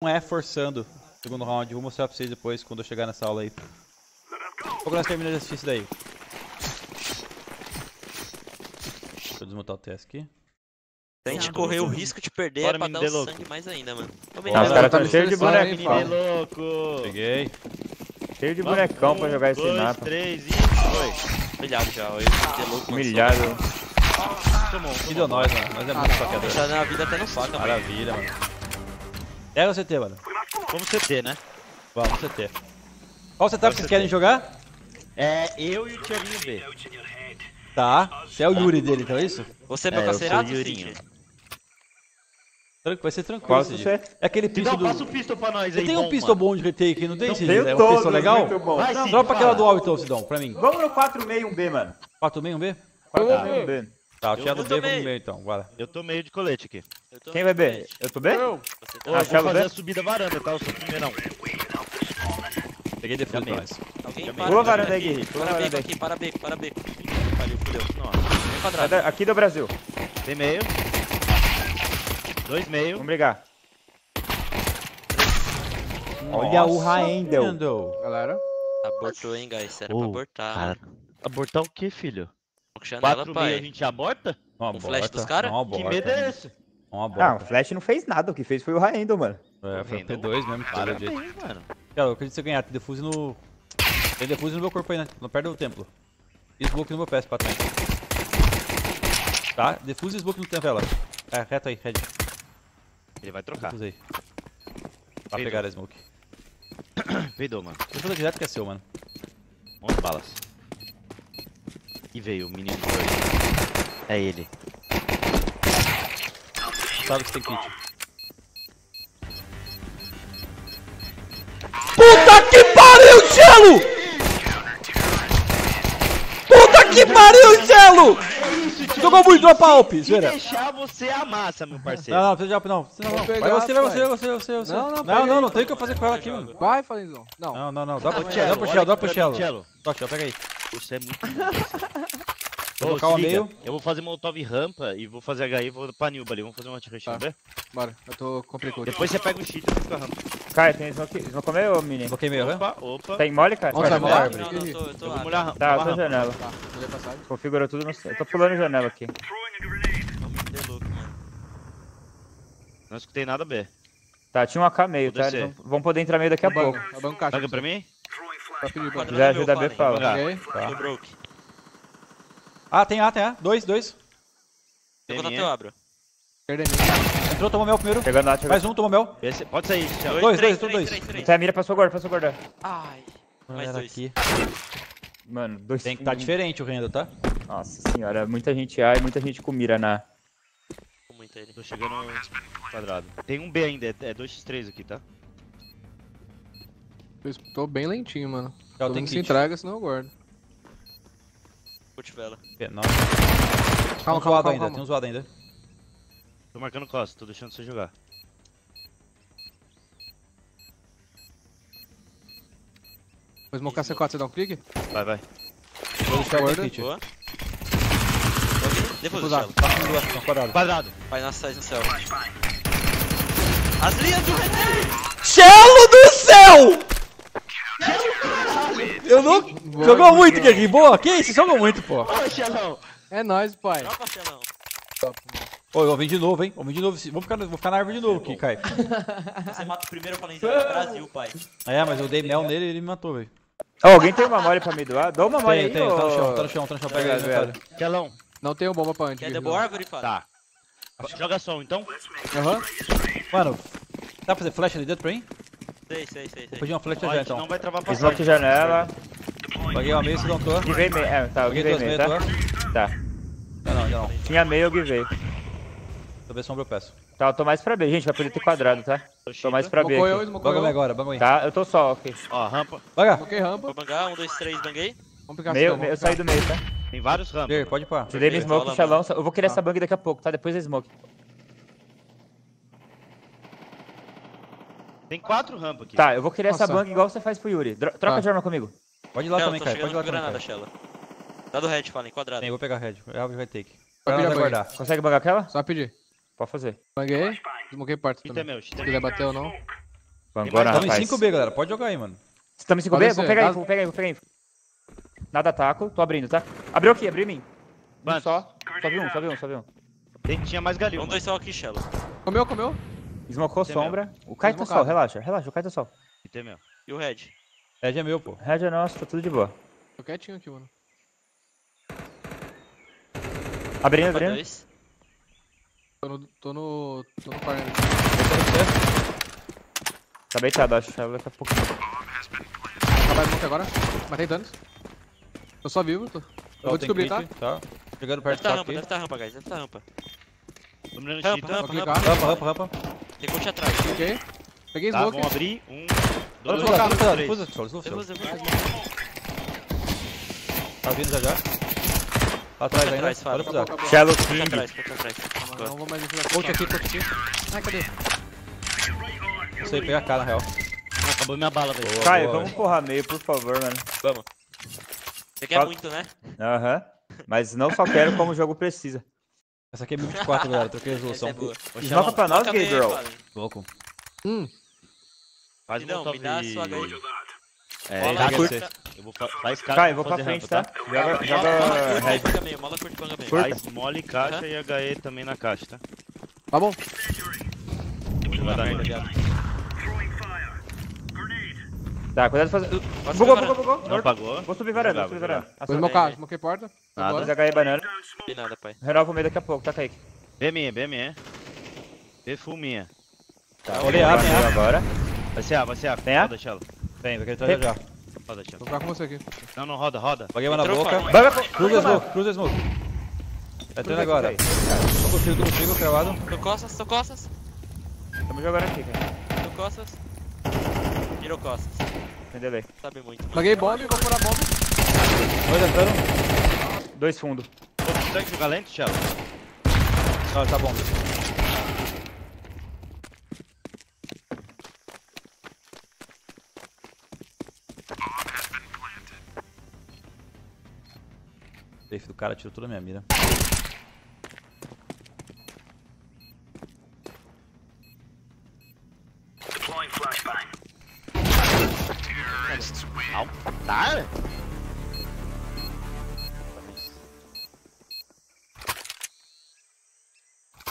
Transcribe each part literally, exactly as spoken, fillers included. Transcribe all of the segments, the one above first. Não é forçando o segundo round, vou mostrar pra vocês depois quando eu chegar nessa aula aí. Vou nós terminar de assistir isso daí. Deixa eu desmontar o teste aqui. Se a gente correr o risco de perder, bora, é pra dar um sangue mais ainda, mano. Os caras tão cheios de boneco, mano. Louco. Peguei. Cheio de bonecão pra jogar esse mapa. dois, três e foi. Milhado já, olha. Milhado. Tomou, tomou. Deu nós, mano. Nós é muito faqueador. Já deu a vida até no faca, mano. Maravilha, mano. Pega o C T, mano. Vamos C T, né? Vamos C T. Qual setup vocês querem jogar? É, eu e o Tiolinho B. Tá. Você é o Yuurih dele, então é isso? Você é meu cacerado, Yuurinho? Vai ser tranquilo. É aquele pistol do... Passa o pistol pra nós aí. Tem um pistol bom de retake, não tem, Sidão? É um pistol legal? Dropa aquela do alto, então, Sidão, pra mim. Vamos no quatro seis um B, mano. quatro seis um B? quatro seis um B. Tá, eu tinha do B, vamos no B, então, bora. Eu tô meio de colete aqui. Quem vai B? Eu tô B? Eu vou fazer a subida varanda, tá? Eu sou o primeirão. Peguei defuso nós. Pula a varanda aí, Guerri. Pula a varanda aqui. Para B, para B. Aqui do Brasil. Tem meio. Dois meio. Vamos brigar. Olha o Raendel. Galera. Abortou, hein, guys. Era oh, pra abortar. Cara. Abortar o que, filho? quatro meio a gente aborta? Não aborta. O flash dos caras? Que medo é esse? Não aborta. Ah, o flash não fez nada. O que fez foi o Raendel, mano. É, foi o P dois mesmo. Cara, bem, mano. Cara, eu acredito que você ganhar. Tem defuse no... Tem defuse no meu corpo aí, né? Não perde o templo. E smoke no meu pé, patrão. Tá? Defuse e smoke no templo, ela. É, reto aí, reto. Ele vai trocar. Vai pegar a smoke. Peidou, mano. Vou fazer direto que é seu, mano. onze balas. E veio o menino dois. É ele. Sabe que tem kit. Puta que pariu, Gelo! Puta que pariu, Gelo! Jogou muito, dropa Alp, espera. Se deixar, você amassa, meu parceiro. Não, não, você dropa não. Você não, não. Vai você, vai você, vai você, vai você, vai você. Não, não, não, não, não tem o que eu fazer com ela aqui, mano. Vai, Falenzão. Não, não, não, não. Dá pro Chelo, dá pro Chelo, dá pro Chelo. Toca, pega aí. Você é muito bom. Calma, meio. Eu vou fazer molotov rampa e vou fazer H I, vou pra Nilba ali. Vamos fazer uma tira-tira, ver? Bora, eu tô complicado. Depois você pega o cheat e fica a rampa. Cara, tem smoke. Eles vão comer ou menino? Vou comer, opa, opa. Tem mole, cara? Não, eu tô molhando. Tá, eu tô na janela. Configurou tudo, não sei. Eu tô pulando janela aqui. Não escutei nada, B. Tá, tinha um A K meio, tá? Eles vão poder entrar meio daqui a pouco. Pega pra mim? Já ajuda a B, fala. Ah, tem A, tem A. Dois, dois. Eu vou eu abro. Entrou, tomou mel primeiro. Chegando lá, chegando. Mais um, tomou mel. Esse, pode sair. Dois, dois, três, dois. Três, três, três. Então, a mira passou guarda, passou guarda. Ai, mais dois. Aqui. Mano, dois. Tem que tá diferente o renda, tá? Nossa senhora, muita gente A e muita gente com mira na... Muita ele. Tô chegando no quadrado. Tem um B ainda, é dois por três aqui, tá? Tô bem lentinho, mano. Todo mundo se entrega, senão eu guardo. Putz, vela. Calma, calma, ainda. Tem um zoado ainda. Tô marcando costa, tô deixando você jogar. Vou smocar C quatro, você dá um clique? Vai, vai. Vou deixar o kit. Boa. Depois do céu. Quadrado. Quadrado. Vai na size no céu. As linhas do René! Chelo do céu! Eu não... Boa, jogou muito, Guerri. Boa. Que isso? Jogou muito, pô. Ô, Xelão. É nóis, pai. Tropa, Xelão. Top. Ô, eu vim de novo, hein? Eu vim de novo. Vou ficar, vou ficar na árvore de novo aqui, Caio. Você mata o primeiro pra gente do Brasil, pai. É, mas eu dei mel nele e ele me matou, velho. Ó, oh, alguém tem uma mole pra me doar? Dá uma mole aí, tem, ou... tá no chão, tá no chão, tá no chão. Pega aí, velho. Calão. Não tenho bomba pra antes. Quer derrubar a árvore, fala? Tá. Joga som, então. Aham. Uhum. Mano, dá pra fazer flash ali dentro pra mim? Sei, sei, sei. Vou pedir uma flash já, então. Não vai travar pra smoke janela. Paguei uma meia, se não tô. Givei meia, é, tá. Eu givei meia, tá? Tá. Não, não, não. Tinha meia, eu givei. Talvez sombra eu peço. Tá, eu tô mais pra B, gente. Vai poder ter quadrado, tá? Tô mais pra B. Bagou agora, bagou aí. Tá, eu tô só, ok. Ó, rampa. Baga. Banguei rampa. Vou bangar, um, dois, três, banguei. Vamos pegar meio, eu saí do meio, tá? Tem vários rampas. Ver, pode pôr. Tirei ele smoke, Xelão. Eu vou querer essa bang daqui a pouco, tá? Depois é smoke. Tem quatro rampas aqui. Tá, eu vou querer essa bang igual você faz pro Yuurih. Troca de arma comigo. Pode ir lá também, cara. Pode ir lá também. Dá do red, Fallen, quadrado. Tem, vou pegar red. É o que vai ter aqui. Consegue bangar aquela? Só pedir. Pode fazer. Banguei, desmoquei parte também. Se quiser bater ou não. Vangora, rapaz. Estamos em cinco B, galera. Pode jogar aí, mano. Estamos em cinco B? Vou pegar aí, vou pegar aí, vou pegar aí. Nada ataco. Tô abrindo, tá? Abriu aqui, abriu em mim. Mano, só. Só vi um, só vi um, só vi um. Tem, tinha mais galinho. Vamos dois só aqui, Shello. Comeu, comeu. Smocou sombra. O Kai tá sol, relaxa, relaxa. O Kai tá sol. E meu. E o Red? Red é meu, pô. Red é nosso, tá tudo de boa. Tô quietinho aqui, mano. Abrindo, abrindo. Tô no... tô no... tô no quarenta. Tá beitado, acho. Daqui a pouco. Acabar o monte agora. Matei danos. Tô só vivo, tô... Eu vou descobrir, tá? Tá. Chegando perto do top aqui. Deve tá rampa, guys. Deve tá rampa. Rampa, rampa, rampa, rampa, rampa. Tem coach atrás. Ok. Peguei smoke. Vamos abrir. Um, dois, três. Tá vindo já já. Atrás ainda. Olha pro Zac. Shello King. Não vou mais enfiar. Coach aqui, coach aqui. Ai, cadê? Não sei, pegar a cara na real. Acabou minha bala, velho. Caio, vamos porra meio, por favor, mano. Vamos. Você quer muito, né? Aham. Mas não só quero como o jogo precisa. Essa aqui é M vinte e quatro, galera. Troquei a resolução. Desloca pra nós, Gabriel. Louco. Hum. Faz não, me dá a sua ganho. É, já curta. Eu vou pra, faz caixa. Cai, eu vou pra frente, rampa, tá? tá? Joga, joga. Mola curta meio, mola curta panga meio. Faz mole caixa e H E também na caixa, tá? Tá bom. Vai dar merda. Tá, cuidado de fazer. Bugou, bugou, bugou. Não apagou. Vou subir varanda, vou subir varanda. Vou smocar, smoquei porta. Agora H E banana. Nada, pai. Renova o meio daqui a pouco, tá, Kaique? B minha, B minha. B full minha. Tá, olhei A, B agora. Vai ser A, vai ser A. Tem A? Pode deixar ela. Tem, vai querer trazer já. Roda, Tio. Vou ficar com você aqui. Não, não, roda, roda. Paguei uma na boca. Cruza smoke, cruza smoke. Tá entrando agora. Tô contigo, tô contigo, cravado. Tô costas, tô costas. Tamo jogando aqui, cara. Tô costas. Virou costas. Tem delay. Sabe muito. Paguei bomba e vou furar bomba. Dois entrando. Dois fundo. Tô consegue jogar lento, Tio? Não, tá bom. O cara tirou toda a minha mira. Altar?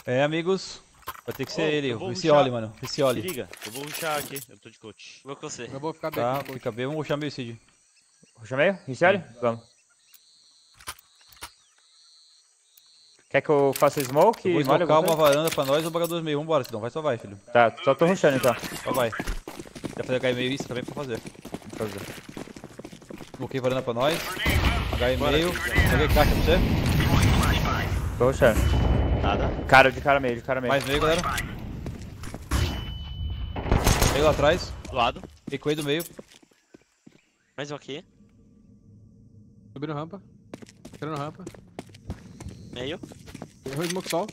É, amigos. Vai ter que ser oh, ele. O Vicioli, mano. Vicioli. Se liga, eu vou rushar aqui. Eu tô de coach. Vou com você. Eu vou ficar bem. Tá, aqui, fica bem. Vamos rushar meio, Cid. Rushar meio? Vicioli? Vamos. Quer que eu faça smoke? Eu vou colocar uma varanda pra nós ou pagar dois meio. Vambora, senão vai só vai, filho. Tá, só tô rushando então. Só vai. Já fazer H E meio isso também pra fazer. Vamos fazer. Smoquei varanda pra nós. H E meio. Joguei caixa pra você. Tô rushando. Nada. Cara, de cara meio, de cara meio. Mais meio, galera. Meio lá atrás. Do lado. Recuei do meio. Mais um aqui. Subindo rampa. Entrando rampa. Meio. Errou o smoke sol.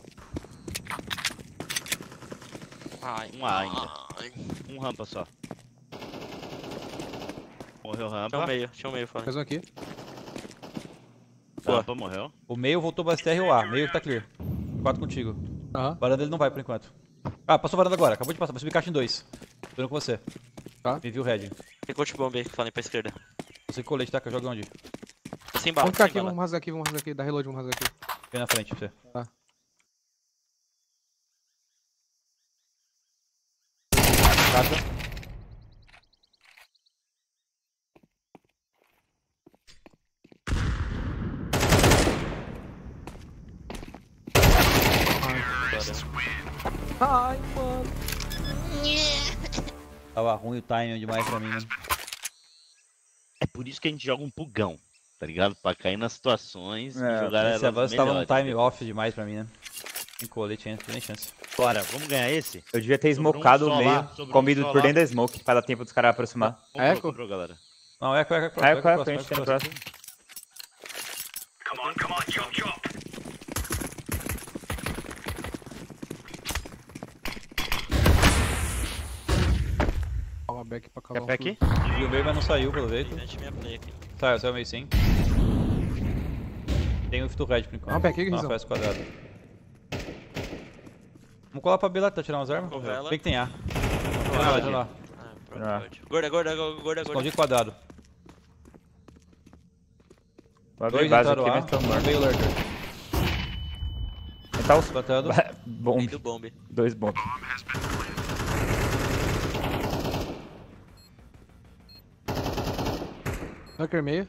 Ai, um A ainda. Ai. Um rampa só. Morreu rampa. Deixa o meio, deixa o meio fora. Mais um aqui. O rampa morreu. O meio voltou pra S T R ou A. Meio que tá clear. Quatro contigo. Aham. Varanda ele não vai por enquanto. Ah, passou a varanda agora. Acabou de passar. Vai subir caixa em dois. Tô indo com você. Tá. Me viu o Red. Tem coach bomb aí que falei pra esquerda. Você que colete, tá? Que eu jogo onde? Sem bala, vamos sem aqui, bala. Vamos rasgar aqui, vamos rasgar aqui. Dá reload, vamos rasgar aqui. Vem na frente pra você. Tá. Casa. Ai, mano. Tava ruim o timing demais pra mim, mano. É por isso que a gente joga um pugão. Tá ligado? Pra cair nas situações é, e jogar esse avanço tava um time off demais pra mim, né? Em colete ainda, nem chance. Bora, vamos ganhar esse? Eu devia ter smokado o meio, comido por dentro da smoke, pra dar tempo dos caras aproximar. É eco? Galera. Não, é eco, é eco. É eco, é eco, a gente tem no próximo. Come on, come on, chop, chop. Calma, back pra calar o fluxo. Quer pé aqui? E o meio, mas não saiu pelo jeito. Saiu, saiu meio sim. Tem um fito red por enquanto. Não, pera, que que não, faz quadrado. Vamos colar pra B lá, tá tirando as armas? Tem que tem A. Tem lá, tem lá. Ah, Pronto, ah. Gorda, gorda, gorda, gorda. Escondi quadrado. Vai abrir base aqui, mas estão mortos. Veio o lurker. Metal espantando. Bomb. Do bomb. Dois bombs. Lurker meio.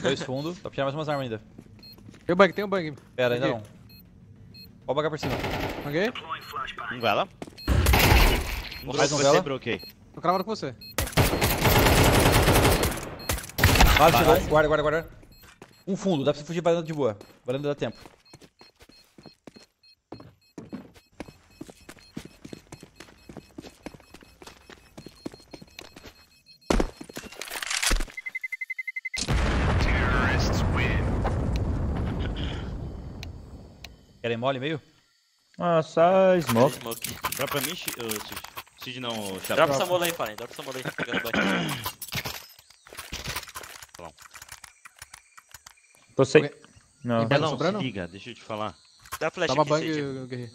Dois fundo. Dá pra tirar mais umas armas ainda. Tem um bug, tem um bug. Pera, ainda não. Vou bagar por cima. Ok. Um vela. Vou mais um vela. Tô cravado com você. Claro, chegou. Guarda, guarda, guarda. Um fundo. Dá pra você fugir pra dentro de boa. Pra dentro dá tempo. Querem mole meio? Ah, sai, smoke. smoke. Dropa mim, uh, Cid não, uh, Chapa. Dropa essa mola aí, Fallen. Dropa essa mola aí. Bom. Tô sem. Okay. Não, não, sobrando? Se liga, deixa eu te falar. Dá flash Toma aqui, Cid. Guerreiro.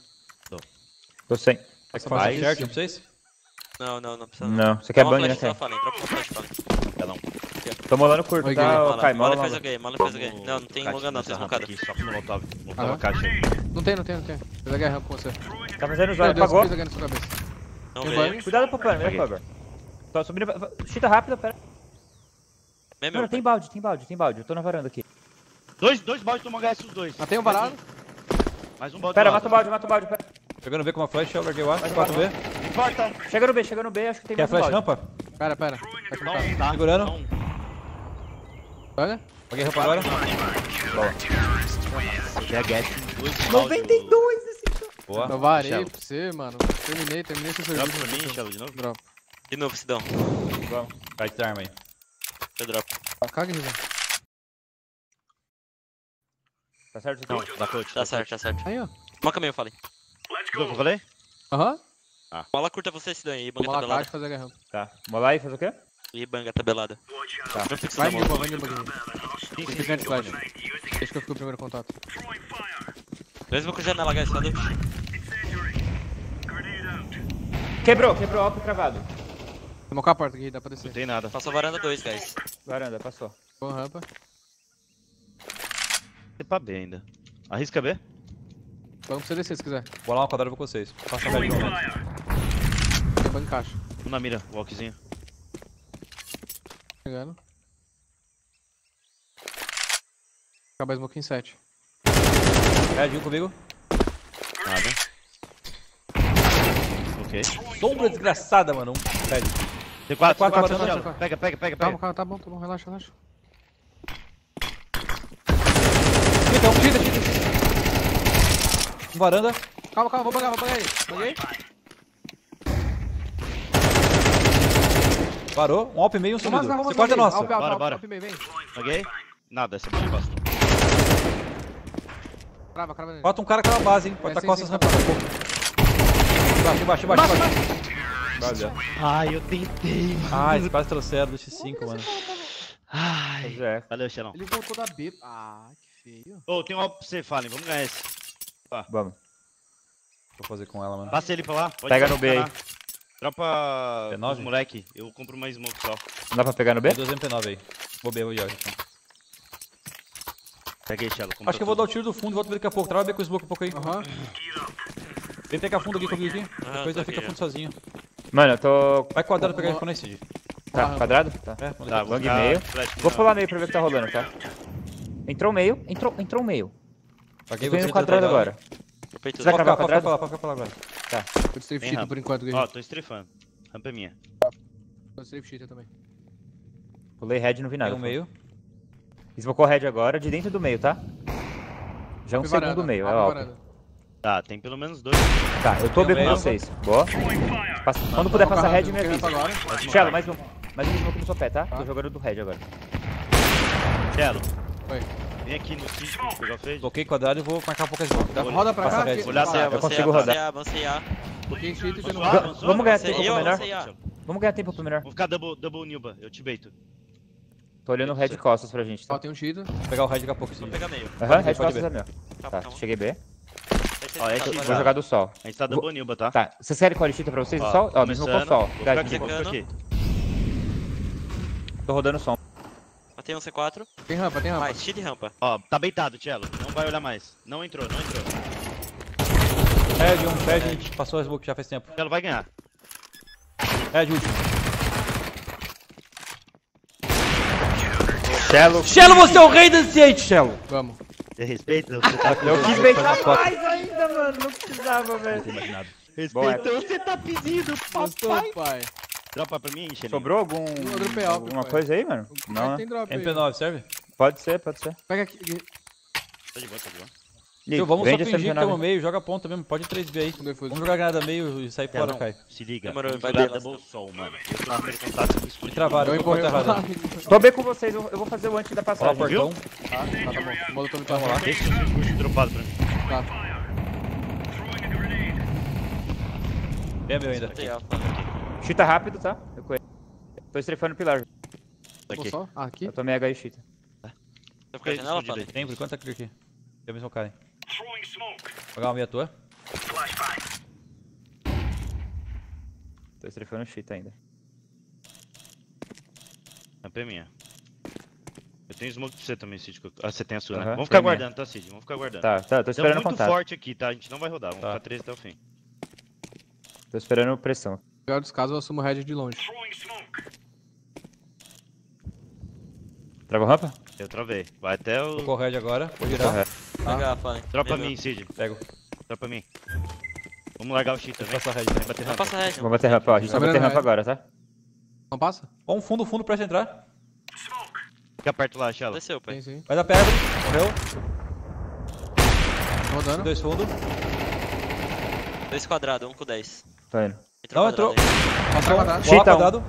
Tô. Tô sem. Quer que faça certo pra vocês? Não, não, não precisa. Não, você quer bang, né? Fallen. Dropa o flash, Fallen. Pelão. Tô molando curto, tá? Cai, mola, mola. Mola faz H, mola faz H. Não, não tem longa não, vocês não cadam. Não tem, não tem, não tem. Faz H rampa com você. Tá fazendo os olhos, apagou. Cuidado pro plano, vem cover. Tô subindo, chuta rápido, pera. Não, não, tem balde, tem balde, tem balde. Eu tô na varanda aqui. Dois, dois baldes, tomou H S os dois. Matei um varado. Mais um balde. Pera, mata o balde, mata o balde, pera. Chegando B com uma flash, eu larguei o A, quatro B. Importa. Chega no B, chega no B, acho que tem mais um balde. Quer flash rampa? Pera, pera. Tá segurando. Olha, alguém rampa agora? noventa e dois esse cara. Boa. Eu varei pra você, mano. Terminei, terminei seu serviço. Dropa pra mim, Shello, de novo? Dropa. De novo, Sidão. Vamos. Cai de arma aí. Eu dropo. Caga, Rizão. Tá certo, Sidão? Tá, tá certo, tá certo. Aí, ó. Toma caminho, eu falei. Let's go. Eu falei? Aham. Ah. Mola curta você, Sidão, e banga tabelada. Mola a fazer a garra. Tá. Mola aí, faz o quê? E banga tabelada. Tá. Vai de boa, vai de boa. Deixa que eu fico o primeiro contato. Mesmo com janela, guys, tá dentro. Quebrou, quebrou, alto cravado. Vou mocar a porta aqui, dá pra descer. Não tem nada. Passou varanda dois, guys. Varanda, passou. Boa rampa. Tem pra B ainda. Arrisca B? Vamos pra você descer se quiser. Vou lá uma quadrada com vocês. Passa a velha de volta. Tem banco caixa. Um na mira, walkzinho. Chegando. Acaba a smoke em sete. É, viu comigo? Nada. Ok. Sombra desgraçada, mano. Pede. T quatro, T quatro, pega, pega, pega. Calma, calma, tá bom, tá bom, relaxa, relaxa. Então, tira, tira, tira. Varanda. Calma, calma, vou bangar, vou bangar aí. Banguei. Parou, um alp meio, um sumido. Você corta a nossa. Bora, bora. Banguei. Nada, essa bicha basta. Crava, crava nele. Bota um cara aqui na base, hein? Pode estar com essas rampas. Embaixo, embaixo, embaixo. Valeu. Ai, eu tentei. Ai, eles quase trouxeram do X cinco, mano. Ai, é. Valeu, Xelão. Ele voltou da B. Ah, que feio. Ô, oh, tem um alp pra você, Fallen. Vamos ganhar esse. Ah. Vamos. Vou fazer com ela, mano. Passa ele pra lá. Pode pega no B aí. Dropa os moleque. Eu compro mais smoke só. Não dá pra pegar no B? Tem dois M P nove aí. Vou B, vou Yoshi. Peguei, Shello. Acho que eu vou dar o tiro do fundo e volto daqui a pouco. Trava bem com o smoke um pouco aí. Aham. Uhum. Vem pegar fundo aqui comigo aqui. Ah, depois já fica fundo sozinho. Mano, eu tô. Vai quadrado pegar ele com esse de. Tá, ah, quadrado? Tá. É, tá, bang meio. Vou pular meio pra ver o que tá rolando, tá? Entrou meio, entrou, entrou meio. Paguei você no quadrado agora. Você vai acabar quadrado? Pode falar, pode falar agora. Tá. Tô de strafe cheater por enquanto, Guilherme. Ó, tô strafando. Rampa é minha. Tô de strafe cheater também. Pulei head e não vi nada. Tem um meio. Smocou red agora, de dentro do meio, tá? Já é um varanda, segundo meio, é óbvio. Tá, tem pelo menos dois. Tá, eu tô bem com vocês. Boa. Passa, quando não, puder passar red, me avisa. Shello, mais um. Mais um smoke no seu pé, tá? Ah. Tô jogando do red agora. Shello. Oi. Vem aqui no sítio, já fez. Toquei quadrado e vou marcar poucas voltas. Dá roda pra cá, red. Olhar, eu, eu consigo rodar. Toquei cheat e você não vai. Vamos ganhar tempo pro melhor. Vamos ganhar tempo pro melhor. Vou ficar double Nilba, eu te baito. Tô olhando o red costas pra gente. Tá? Ó, tem um cheater. Vou pegar o red daqui a pouco. Vou pegar meio. Aham, red costas é meu. Tá, cheguei B. vocês. Ó, esse eu vou jogar do sol. A gente tá dando bonilba, tá? Tá. Vocês querem colchita pra vocês do sol? Ó, mesmo com o sol. Tá, tô rodando o som. Matei um C quatro. Tem rampa, tem rampa. Vai, tira de rampa. Ó, tá beitado, Tielo. Não vai olhar mais. Não entrou, não entrou. Red, um, Red, gente. Passou as book já faz tempo. Tielo vai ganhar. Red, último. Tielo. Tielo, você é o rei do anciente, Tielo. Vamos. Você respeita? Você tá eu quis beitar mais ainda, mano. Não precisava, velho. Respeita o setupzinho do papai. Pai. Dropa pra mim, Xelinho. Sobrou algum, drop, alguma foi. Coisa aí, mano? Não, né? M P nove, serve? Pode ser, pode ser. Pega aqui. Tá de boa, tá de boa. Então, vamos só fingir que estamos meio, joga ponta mesmo, pode três B aí. Vamos jogar granada meio e sair fora, Kai. Se liga. Demorou, vai dar double soul, mano. Eu tava meio contato com isso. Me travaram, eu vou errado. Tô bem com vocês, eu vou fazer o antes da passagem. Ó, o portão. Tá, tá bom. O molotov tá rolando. Deixa o dropado pra mim. Tá. É meu ainda. Chita rápido, tá? Eu conheço. Tô estrefando o pilar. Aqui. Ah, aqui? Eu tomei H e chita. Tá. Você fica janela, Fallen? Tem, por enquanto tá clear aqui. Tem o mesmo cara, hein? Vou pegar uma meia tua. Tô estrefando o chita ainda. Rampa é minha. Eu tenho smoke pra você também, Cid. Ah, você tem a sua, né? Vamos ficar guardando, tá, Cid? Vamos ficar guardando. Tá, tá, tô esperando o contato. Tá muito forte aqui, tá? A gente não vai rodar, vamos ficar três até o fim. Tô esperando pressão. No pior dos casos, eu assumo o head de longe. Travou a rampa? Eu travei. Vai até o... Vou head agora. Vou girar. Vou pegar, Fallen. Dropa mim, Cid. Pego. Dropa mim. Vamos largar o cheat também. Vamos passar a head. Vamos bater rampa. Passa a head. Vamos bater rampa, ó. A gente vai bater rampa agora, tá? Não passa? Ó, um fundo, fundo, presta entrar. Fica perto lá, Shala. Desceu, pai. Sim, sim. Vai da pedra. Morreu. Rodando. Dois fundos. Dois quadrados, um com dez. Tá indo. Entrou não, entrou. Passou o quadrado. Chita quadrado.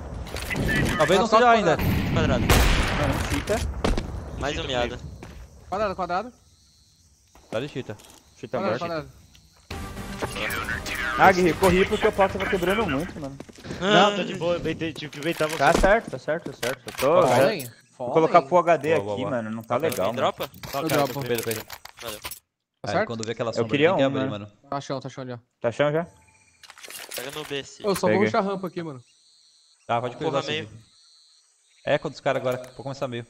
Talvez não seja ainda. Quadrado. Não, chita. Mais um meada. Quadrado, quadrado. Tá de chita. Chita morto. Ah, Guerreiro, corri porque o pau tava quebrando muito, mano. Não, tô de boa, eu beitei, tive que beitar você. Tá certo, tá certo, tá certo. Eu tô. Fallen. Vou colocar Full H D boa, boa, aqui, boa. Mano, não tá legal. Dropa? Eu dropo. Valeu. Tá certo? Aí, quando vê aquela sombra, eu queria um, abrir, mano. Tá chão, tá chão ali, ó. Tá chão já? Pega no B, Cid. Eu só vou puxar a rampa aqui, mano. Tá, pode cuidar, Cid. É eco dos caras agora, vou começar meio.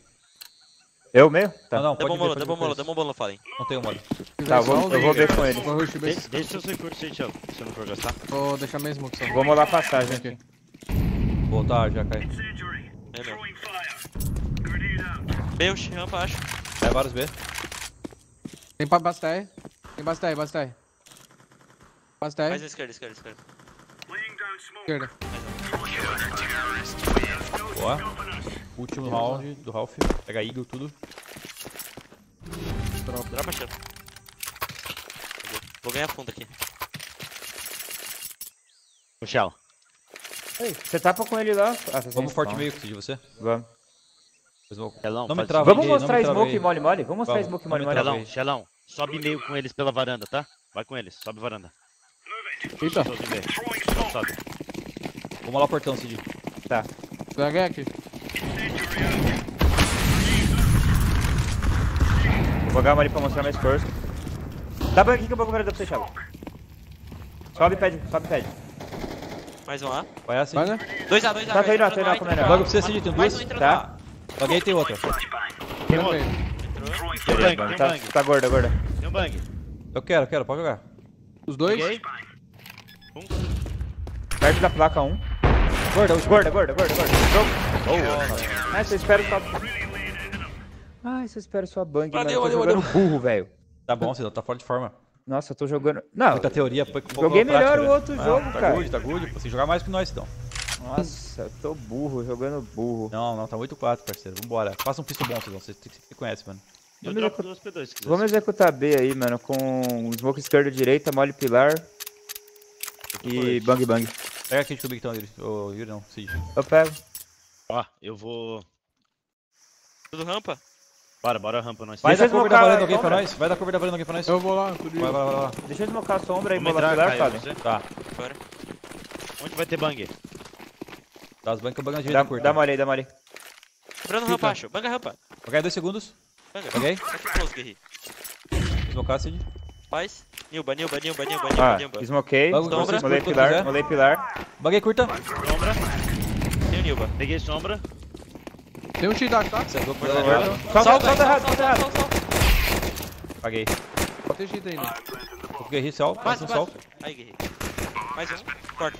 Eu meio? Tá. Não, não, pode ver. Dá bom bolo, dá bom bolo, Fallen. Não tem um bolo. Tá, eu vou ver com ele. Deixa eu sair por Cid, se eu não for gastar. Vou deixar mesmo opção. Vou molar a passagem aqui. Voltar já, cai. É meu. B, o rampa, acho. É, vários B. Tem pra bastar, tem bastar, bastar. Bastar. Mais esquerda, esquerda, esquerda. Esquerda. Boa. Último round do Ralph. Pega Eagle, tudo. Dropa. Dropa, cheiro. Vou ganhar fundo aqui. O Shell. Ei, você tapa com ele lá. Ah, vamos forte meio, Cid, você? Vamos. Xelão, não me trava, vamos ele, mostrar não me smoke mole mole? Vamos mostrar vamos, smoke mole mole. Xelão, Xelão, sobe meio com eles pela varanda, tá? Vai com eles, sobe varanda. Eita. Sobe. Vamos lá o portão, Cid. Tá. Vai ganhar aqui. Vou jogar uma ali pra mostrar mais força. Dá pra aqui que eu vou guardar pra você, Xelão. Sobe, pede, sobe, pede. Mais um A. Vai assim. Vai, né? dois A, dois A. Tá, tô indo, tô indo, tô indo. Logo pra você, Cid, tem dois. Tá. Alguém tem outra. Tem outra. Tem um bang, tá, bang. Tá gorda, gorda. Tem um bang. Eu quero, quero, pode jogar. Os dois? Okay. Um. Perto da placa, um. Gorda, gorda, gorda, gorda, gorda. Oh, ah, só espero sua... Ai, só espero sua bang, mano. Eu tô jogando burro, velho. Tá bom, você tá fora de forma. Nossa, eu tô jogando... Não, muita teoria, pouco joguei melhor prática, o outro né? Jogo, ah, tá cara. Tá good, tá good. Você jogar mais que nós, então. Nossa, eu tô burro, jogando burro. Não, não, tá oito a quatro, parceiro. Vambora. Passa um pisto bom, vocês você que conhece, mano. Eu vamos, execu... duas P dois, se vamos executar B aí, mano, com smoke esquerdo direita, mole pilar e bang bang. Pega aqui de cubicão, então, Yuri. Ô, Yuri não, Cid. Eu pego. Ó, ah, eu vou... Tudo rampa? Bora, bora rampa nós. Vai dar curva da varanda alguém pra nós? Vai dar curva da varanda alguém pra nós? Eu vou lá, tudo vai, vai, vai, vai. Deixa eu desmocar a sombra e molar pilar, sabe? Tá. Bora. Onde vai ter bang? Tá, os bancos, banga direita curta. Dá uma olhada aí, dá uma olhada aí. Brando rampa, acho. Banga rampa. Ok, dois segundos. Banga. Ok. Smocar, Cid. Paz. Nilba, Nilba, Nilba, Nilba, Nilba, Nilba. Smokei, molei pilar, molei pilar. Baguei curta. Sombra. Tem o Nilba, peguei sombra. Tem um T-Dog, tá? Salta, salta errado, salta errado. Paguei. Protegido ainda. O Guerri salta, faz um salto. Aí, Guerri. Mais um, corta.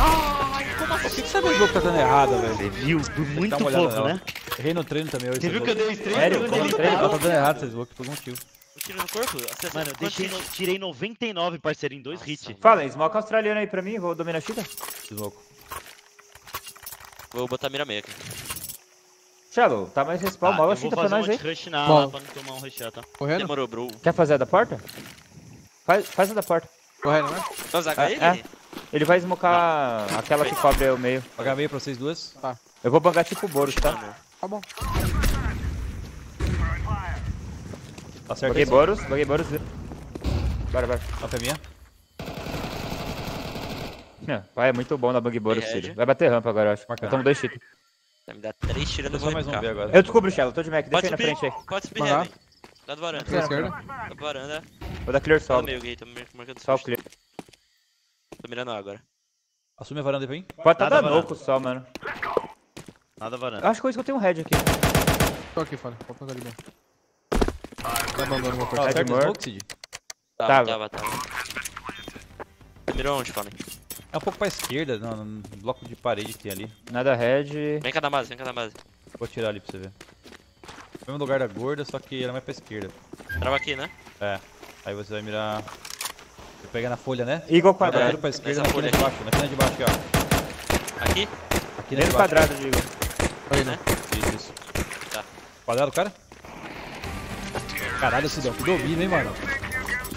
Ai, como assim? Por que você viu o jogo tá dando errado, velho? Você viu? Muito pouco, né? Errei no treino também hoje. Você viu que eu dei esse treino? Sério, eu dei treino. Tá dando errado, vocês loucos, por algum motivo. Tiro no corpo? Mano, eu deixei, tirei noventa e nove, parceiro, em dois hits. Fala, smoke australiano aí pra mim, vou dominar a chita. Smoke. Vou botar mira meia aqui. Shallow, tá mais respawn, mal a chita pra nós aí. Eu vou fazer um rush na ala pra não tomar um rush, tá? Correndo? Demorou, bro. Quer fazer a da porta? Faz, faz a da porta. Correndo, né? Vamos agarrar ele? É. Ele vai smocar não. Aquela que cobre o meio. Pagar meio pra vocês duas? Tá. Eu vou bangar tipo o Boros, tá? Tá, tá bom. Acertei. Baguei Boros, baguei Boros. Bora, bora. Opa é minha. Meu pai é muito bom na bug Boros, filho. Vai bater rampa agora, eu acho. Marcando. Eu tomo dois tiros. Vai me dar três tiros no mais um B agora. Eu descubro o Shallow, tô de Mac, deixa ele na frente aí. Pode subir, Heaven. Lá do varanda. Da esquerda. Da varanda. Vou dar clear solo. Tô meio gay, tô marcando só o clear. Tô mirando A agora. Assume a varanda aí pra mim? Pode tá dando louco só, mano. Nada varanda. Acho que é isso que eu tenho um head aqui. Tô aqui, Fallen. Pode pegar ali bem. Tá mandando uma porta. Tá no smoke, Cid? Tava, tava, tava. Você mirou onde, Fallen? É um pouco pra esquerda, no, no bloco de parede que tem ali. Nada head. Vem cá da base, vem cá da base. Vou tirar ali pra você ver. Foi no lugar da gorda, só que ela é mais pra esquerda. Trava aqui, né? É. Aí você vai mirar... Você pega na folha, né? Igual quadrado. É, pra esquerda, na folha de baixo. Na folha de baixo, ó. Aqui? Aqui dentro do quadrado, digo. Aí, né? Isso, isso. Tá. Quadrado, cara? Caralho, Cidão, que domina, hein, mano?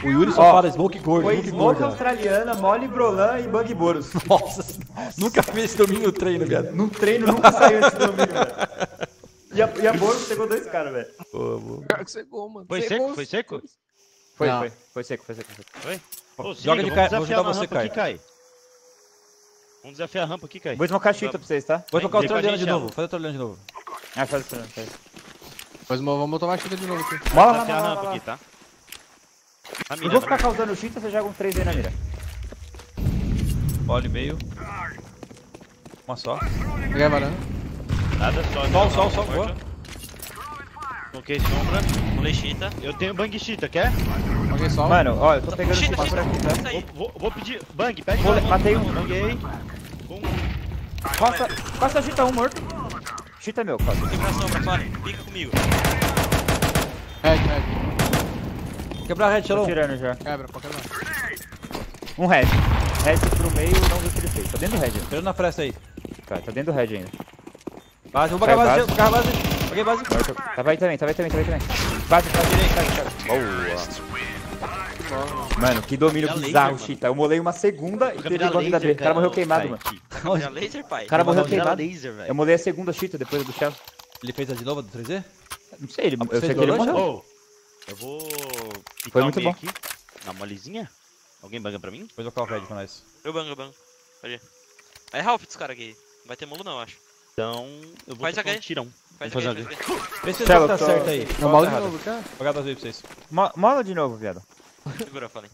O Yuurih só oh, fala smoke gordo, smoke smoke gordo. Australiana, mole, brolan e bug boros. Nossa, nossa, nunca vi esse domínio no treino, velho. No treino nunca saiu esse domínio, velho. E a, e a Boros pegou dois caras, velho. Pô, cara que chegou, mano. Foi seco? Os... Foi seco? Foi, não. foi. Foi seco, foi seco. Foi? foi? Pô, sim, joga de cara, vou ajudar você, Kai. Vamos desafiar a rampa aqui, Kai. Vou desmocar a chita pra vocês, tá? Vou tocar o australiano de novo, faz o australiano de novo. Ah, faz o australiano, faz. Vamos botar mais chita de novo aqui. Mola lá, mola lá, aqui, tá? Eu mira, vou ficar mira. causando chita, você joga um três aí na mira. Olha e meio. Uma só. Peguei a varanda. Nada, só. Sol, sol, sol, boa. Coloquei sombra, pulei chita. Eu tenho bang chita, quer? Banguei sol. Mano, ó, eu tô pegando chita por aqui, tá? Vou, vou, vou pedir bang, pede bang. Matei um. Banguei. Um. Costa, costa chita um morto. Chita meu, Costa. Quebra sombra, pare. Fica comigo. Red, red. Quebra a head, Shalom. Tô tirando já. Quebra, pode quebrar. Um head. Head pro meio, não vi o que ele fez. Tá dentro do head. Tirando na fresta aí. Tá, tá dentro do head ainda. Base, vou bagar base. Bagar base. Baguei base. Tava aí também, tava aí também, tava aí também. Base, pra direita, cara. Boa. Mano, que domínio bizarro, Chita. Eu molei uma segunda e teve bug da B. O cara morreu queimado, mano. Laser, pai. O cara morreu queimado. Eu molei a segunda Chita depois do Shalom. Ele fez a de novo do três Z? Não sei, ele morreu. Eu sei que ele morreu. Eu vou picar Foi muito um bom. Aqui, na molezinha. Alguém banga pra mim? Vou tocar o red pra nós. Eu bango, eu bango. Pode ir. É half dos caras aqui. Não vai ter molo não, eu acho. Então, eu vou fazer um tirão. Faz a H. Vê se o jogo tá tô... certo aí. Não, mola de novo, cara. Vou jogar duas vezes pra vocês. Mo mola de novo, viado. Segura, Fallen.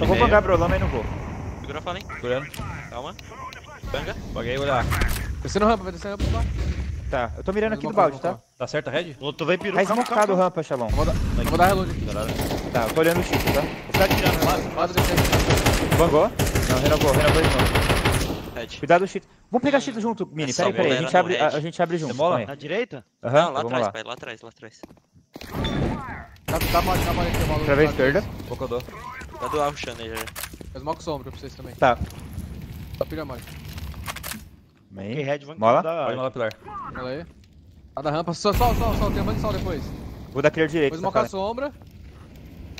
Eu vou bangar Brolan, mas não vou. Segura, Fallen. Segurando. Calma. Banga. Baguei, vou olhar. Descendo rampa, vai descendo rampa. Tá, eu tô mirando aqui no balde, tá? Tá certo a head? Tu vem piru. Vai esmocado o rampa, Shalom. Vou dar, vou dar reload aqui. Tá, eu tô olhando o chip, tá? Você tá tirando, lado, lado descendo. Bangou? Não, renovou, renovou de novo. Head. Cuidado do chip. Vamos pegar chip junto, Mini. Peraí, peraí, a gente abre, a, a gente abre junto. Mola? Na direita? Aham, uhum, lá atrás, pai, lá atrás, lá atrás. Dá, dá mole, dá mole aqui, mole. Pra ver a esquerda. Pouco eu dou. Dá do arro chano aí, já. Eu esmoco sombra pra vocês também. Tá. Só pilha mais. Okay, head, mola? Da... Pode molar pilar. Olha aí. A da rampa, sol, sol, sol, sol. Tem um banho de sol depois. Vou dar clear direito. Vou esmocar a sombra.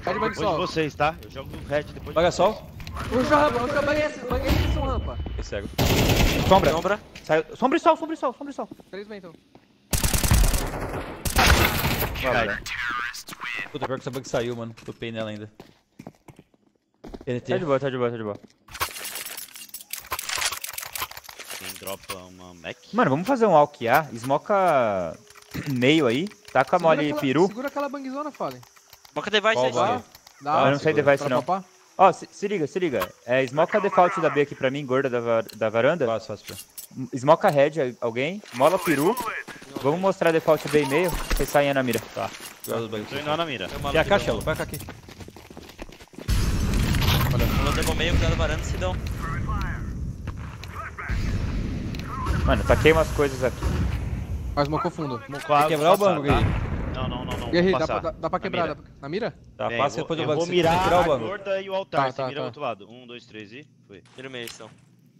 Pede banho de sol. Depois de vocês, tá? Eu jogo no head depois. Paga de sol. Puxa a rampa, puxa a banha, banha esse som, rampa. É cego. Sombra. Sombra. Saiu. Sombra e sol, sombra e sol, sombra e sol. Três bem, então. Puta, pior que essa bug saiu, mano. Topei nela ainda. Tá de boa, tá de boa, tá de boa. Dropa uma Mac. Mano, vamos fazer um alquear, smoca meio aí, taca mole segura aquela, peru. Segura aquela bangzona, Fallen. Smoke a device aí, Smoke. Eu não sei device não. Ó, oh, se, se liga, se liga. É, smoke a default da B aqui pra mim, gorda da, va da varanda. Faço, faço. Smoke a head, alguém. Mola peru. Vamos mostrar a default B e meio. Vocês saem na mira. Tá. Tô indo na mira. E a caixa, vai cá aqui. Mano, pegou meio, cuidado da varanda, se dão. Mano, taquei umas coisas aqui. Mas smocou fundo. Vai quebrar o banco aí. Não, não, não, não. Guerreiro, dá, dá, dá pra quebrar na mira? Da, na mira? Tá, é, passa eu vou, depois eu vou, eu vou mirar a gorda e o altar. Tá, tá, você mira tá. Do outro lado. Um, dois, três e... Foi. Tira meio, então.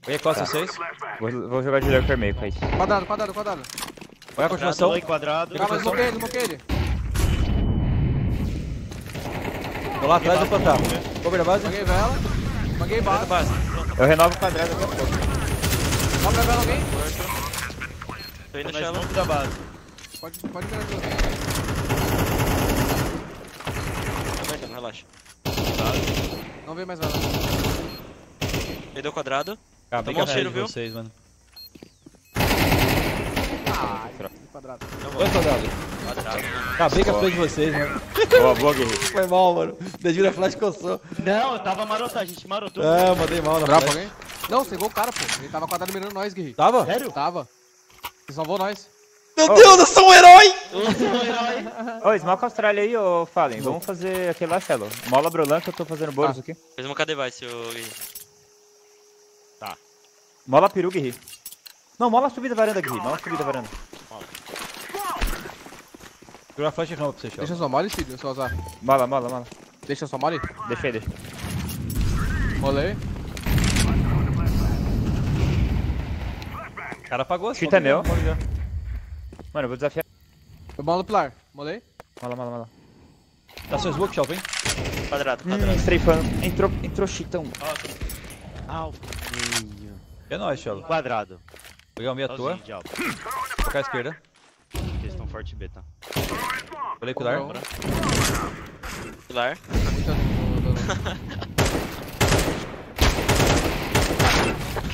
Vem, costa vocês. Vou, vou jogar de olho por meio, Kaique. Quadrado, quadrado, quadrado. Vai a continuação. Dois, quadrado. Calma, desmoquei ele, desmoquei ele. Vou lá atrás do fantasma. Cobre a base. Paguei vela. Paguei base. Eu renovo o quadrado daqui a pouco. Cobre a vela alguém? Tô indo na smoke da base. Pode virar de alguém. Relaxa. Não vem mais nada. Ele deu quadrado. Ah, tomou um cheiro, viu? Vocês, mano. Ah, quadrado. Dois quadrados. Quadrado. Ah, briga atrás de vocês, mano. Boa, boa, guerreiro. Foi mal, mano. Desvira a flash coçou. Não, eu tava marotado, a gente marotou. É, eu mandei mal na Bravo, flash. Alguém? Não, cegou o cara, pô. Ele tava quadrado mirando nós, guerreiro. Tava? Sério? Tava. Ele salvou nós. Meu oh. Deus, eu sou um herói! Eu sou um herói! Ô, esmalca a Austrália aí, ô Fallen. Uhum. Vamos fazer aquele lá, Cello. Mola Brolan que eu tô fazendo bolos ah. aqui. Fez uma K-Device, ô Guirri. Tá. Mola peru, Guirri. Não, mola a subida da varanda, Guirri. Mola a subida da varanda. Mola. Jura a flash e rampa pra você, Cello. Deixa só mole, Cid, eu só usar. Mola, mola, mola. Deixa só mole? Deixei, deixa. Molei. O cara apagou a fita. Fita é meu. Mano, eu vou desafiar. Eu molo pro lar. Molei? Mola, mola, mola. Dá seu smoke, Shop, hein? Quadrado, quadrado. Hum, Streifando. Entrou, entrou chitão. Au, oh, meio. É nóis, Shop. Quadrado. Peguei o meio à toa. Vou ficar à esquerda. Eles estão forte B, tá? Molei pro lar. Pilar.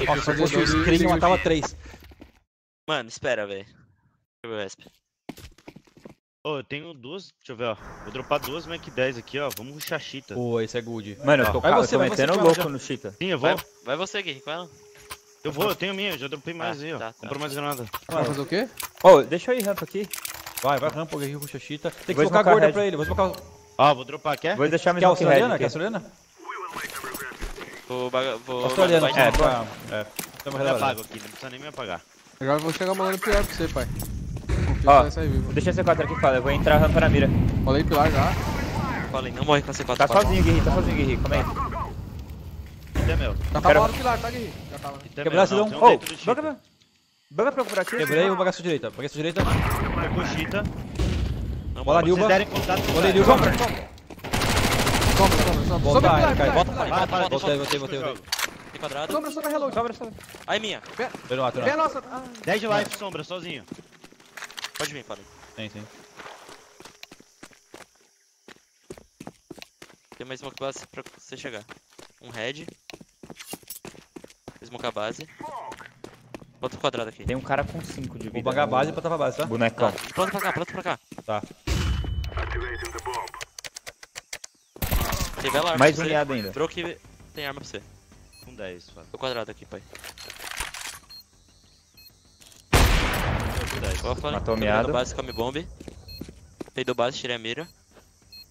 Nossa, se eu fosse o screen, eu matava três. Mano, espera, velho. Deixa eu ver o E S P. Ô, eu tenho duas, deixa eu ver, ó. Vou dropar duas Mac dez aqui, ó. Vamos rushar Cheetah. Pô, esse é good. Mano, eu tô, vai você, eu tô metendo você, louco já. No Cheetah. Sim, eu vou. Vai, vai você, Gui, com ela. Eu vou, eu tenho minha, eu já dropei mais ah, aí, ó. Tá, tá. Comprou mais granada. Vai fazer o quê? Ô, oh, deixa eu ir rampa aqui. Vai, vai rampa, o Gui ruxa Cheetah. Tem que colocar a gorda pra ele, vou colocar o... Ó, vou dropar, quer? Vou deixar a minha australiana, quer australiana? Vou... vou... australiana, é, pra... é. Estamos relevando aqui, não precisa nem me apagar. Agora eu vou chegar mandando pior pra você, pai. Ó, oh, deixa a C quatro aqui, Fallen. Eu vou entrar rampa na mira. Falei pilar já. Fallen, não morre com a C quatro. Tá sozinho, Guirri, tá sozinho, Guirri. Calma aí. Até meu. Tá pra fora do pilar, tá, Guirri? Já tava. Quebrar, se não. Ô, banca pra procurar aqui. Quebrei, eu vou bagar sua direita. Baguei sua direita. Pegou Cheetah. Bola Nilba. Bola Nilba. Compra, compra. Compra, compra. Volta, cai. Volta, cai. Voltei, voltei, voltei. Quadrado. Sombra, sombra, reload. Sombra, sombra. Aí, minha. Pera, lá, pera. Nossa. dez de life, sombra, sozinho. Pode vir, Fallen. Tem, tem. Tem uma smoke base pra você chegar. Um head. Smoke a base. Bota o quadrado aqui. Tem um cara com cinco de vida. Vou pagar a base e botar pra base, tá? Bonecão. Tá. Pronto pra cá, pronto pra cá. Tá. Tem bela arma. Mais aliado ainda. Troque, tem arma pra você. Com dez, Fallen. O quadrado aqui, pai. Matou a meada. Base, come bomb. Peidou base, tirei a mira.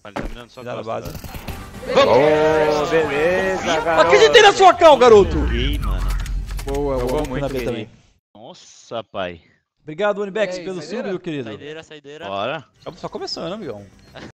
Ele tá mirando só a base. Vamos! Oh, beleza, garoto! Acreditei na sua cal, garoto! Peguei, mano. Boa, boa, muito na B também. Nossa, pai. Obrigado, Unibex, pelo sub, meu querido. Saideira, saideira. Bora. Só começando, né, amigão?